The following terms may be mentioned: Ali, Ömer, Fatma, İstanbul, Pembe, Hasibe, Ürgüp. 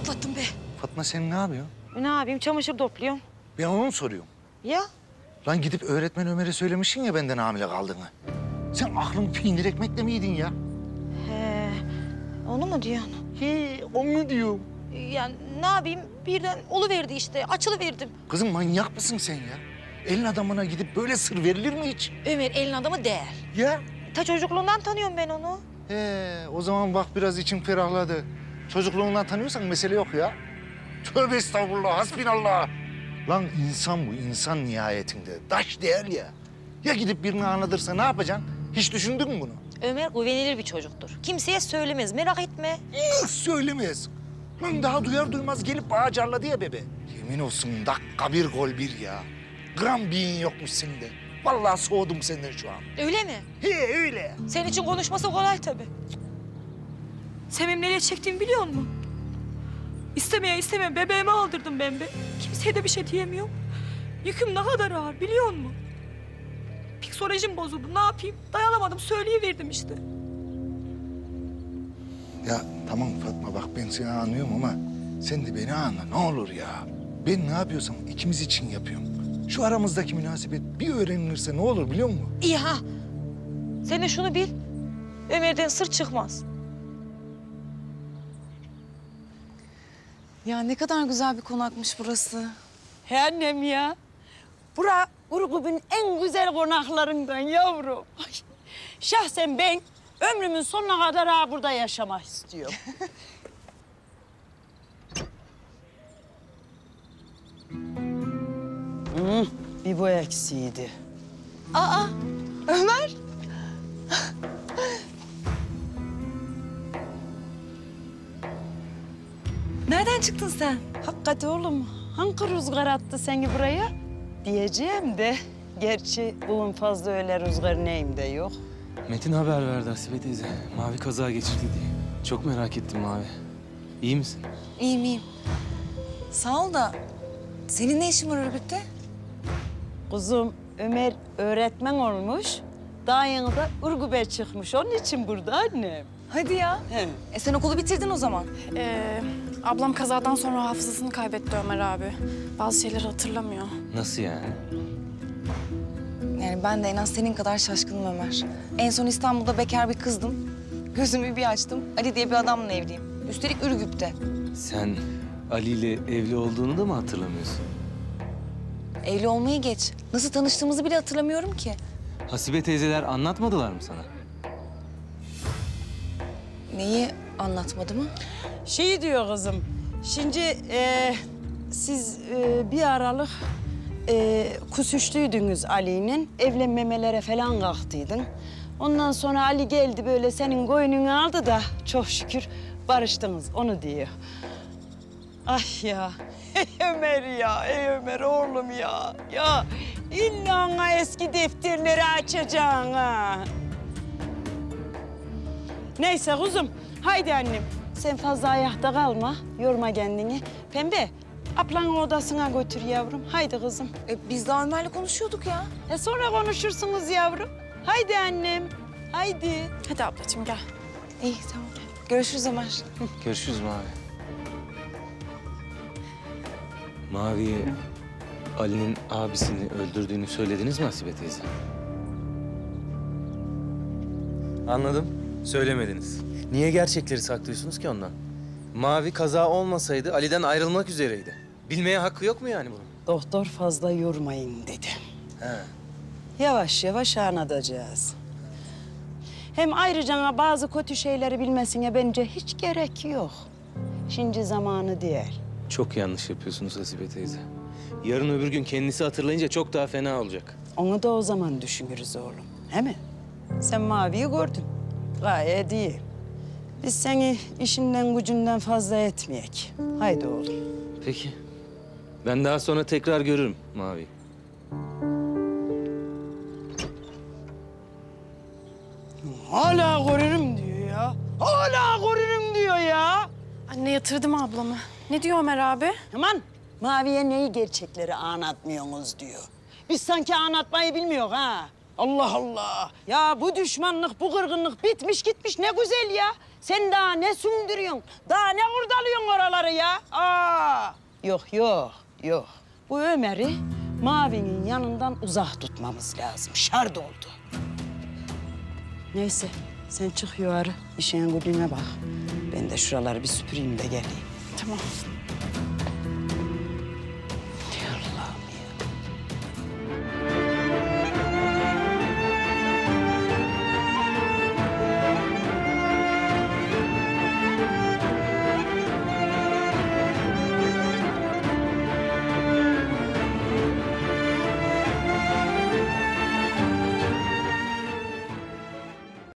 patlattın be. Fatma sen ne yapıyorsun? Ne yapayım? Çamaşır topluyorum. Ben onu mu soruyorum? Ya? Lan gidip öğretmen Ömer'e söylemişsin ya benden hamile kaldığını. Sen aklın peynir ekmekle mi yedin ya? He, onu mu diyorsun? He, onu diyorum. Yani ne yapayım? Birden oluverdi işte, açılıverdim. Kızım manyak mısın sen ya? Elin adamına gidip böyle sır verilir mi hiç? Ömer elin adamı değer. Ya? Ta çocukluğundan tanıyorum ben onu. He, o zaman bak biraz içim ferahladı. Çocukluğundan tanıyorsan mesele yok ya. Tövbe estağfurullah, hasbinallah. Lan insan bu, insan nihayetinde. Taş değer ya. Ya gidip birini anlatırsa ne yapacaksın? Hiç düşündün mü bunu? Ömer güvenilir bir çocuktur. Kimseye söylemez, merak etme. Söylemez. Lan daha duyar duymaz gelip bağa carladı ya bebe. Yemin olsun dakika bir gol bir ya. Gram beyin yokmuş sende. Vallahi soğudum senden şu an. Öyle mi? He öyle. Senin için konuşması kolay tabii. Sen benim nereye çektiğimi biliyor musun? İstemeye bebeğime aldırdım ben be. Kimseye de bir şey diyemiyorum. Yüküm ne kadar ağır biliyor musun? Psikolojim bozuldu, ne yapayım? Dayanamadım, söyleyiverdim işte. Ya tamam Fatma bak ben seni anlıyorum ama sen de beni anla ne olur ya. Ben ne yapıyorsam ikimiz için yapıyorum. Şu aramızdaki münasebet bir öğrenilirse ne olur biliyor musun? İyi ha. Sen de şunu bil. Ömer'den sır çıkmaz. Ya ne kadar güzel bir konakmış burası. He annem ya. Bura Ürgüp'ün en güzel konaklarından yavrum. Ay, şahsen ben ömrümün sonuna kadar ha burada yaşamak istiyorum. Bir bu eksiydi. Aa, Ömer. Nereden çıktın sen? Hakikaten oğlum, hangi rüzgar attı seni buraya? Diyeceğim de, gerçi bunun fazla öyle rüzgar neyim de yok. Metin haber verdi Hasibe teyze. Mavi kaza geçirdi diye. Çok merak ettim Mavi. İyi misin? İyiyim, iyiyim. Sağ ol da, senin ne işin var Ürgüp'te? Kuzum, Ömer öğretmen olmuş. Daha yeni de Ürgüp'e çıkmış. Onun için burada annem. Hadi ya. He. Sen okulu bitirdin o zaman. Ablam kazadan sonra hafızasını kaybetti Ömer abi. Bazı şeyleri hatırlamıyor. Nasıl yani? Yani ben de en az senin kadar şaşkınım Ömer. En son İstanbul'da bekar bir kızdım. Gözümü bir açtım. Ali diye bir adamla evliyim. Üstelik Ürgüp'te. Sen Ali ile evli olduğunu da mı hatırlamıyorsun? Evli olmayı geç. Nasıl tanıştığımızı bile hatırlamıyorum ki. Hasibe teyzeler anlatmadılar mı sana? Neyi anlatmadı mı? Şeyi diyor kızım. Şimdi siz bir aralık kusuştuydunuz Ali'nin. Evlenmemelere falan kalktıydın. Ondan sonra Ali geldi böyle senin koynunu aldı da çok şükür barıştınız onu diyor. Ay ya. Ey Ömer ya, ey Ömer oğlum ya. Ya illa ona eski defterleri açacaksın ha. Neyse kuzum, haydi annem. Sen fazla ayakta kalma, yorma kendini. Pembe, ablanın odasına götür yavrum. Haydi kızım. Biz daha Ömer'le konuşuyorduk ya. Sonra konuşursunuz yavrum. Haydi annem, haydi. Hadi ablacığım gel. İyi, tamam. Görüşürüz Ömer. Görüşürüz Mavi. Mavi'ye Ali'nin abisini öldürdüğünü söylediniz mi Hasibe teyze? Anladım. Söylemediniz. Niye gerçekleri saklıyorsunuz ki ondan? Mavi kaza olmasaydı Ali'den ayrılmak üzereydi. Bilmeye hakkı yok mu yani bunun? Doktor fazla yormayın dedi. He. Yavaş yavaş anlatacağız. Hem ayrıca bazı kötü şeyleri bilmesine bence hiç gerek yok. Şimdi zamanı değil. Çok yanlış yapıyorsunuz Hasibe teyze. Yarın öbür gün kendisi hatırlayınca çok daha fena olacak. Onu da o zaman düşünürüz oğlum. He mi? Sen Mavi'yi gördün. Gayet iyi. Biz seni işinden gücünden fazla etmeyek. Haydi oğlum. Peki. Ben daha sonra tekrar görürüm Mavi. Hala görürüm diyor ya. Hala görürüm diyor ya. Anne yatırdım ablamı. Ne diyor Ömer abi? Aman Mavi'ye neyi gerçekleri anlatmıyorsunuz diyor. Biz sanki anlatmayı bilmiyoruz ha. Allah Allah! Ya bu düşmanlık, bu kırgınlık bitmiş gitmiş ne güzel ya. Sen daha ne sündürüyorsun? Daha ne hurdalıyorsun oraları ya? Aa! Yok, yok, yok. Bu Ömer'i Mavi'nin yanından uzak tutmamız lazım. Şart oldu. Neyse, sen çık yukarı. İşine gücüne bak. Ben de şuraları bir süpüreyim de geleyim. Tamam.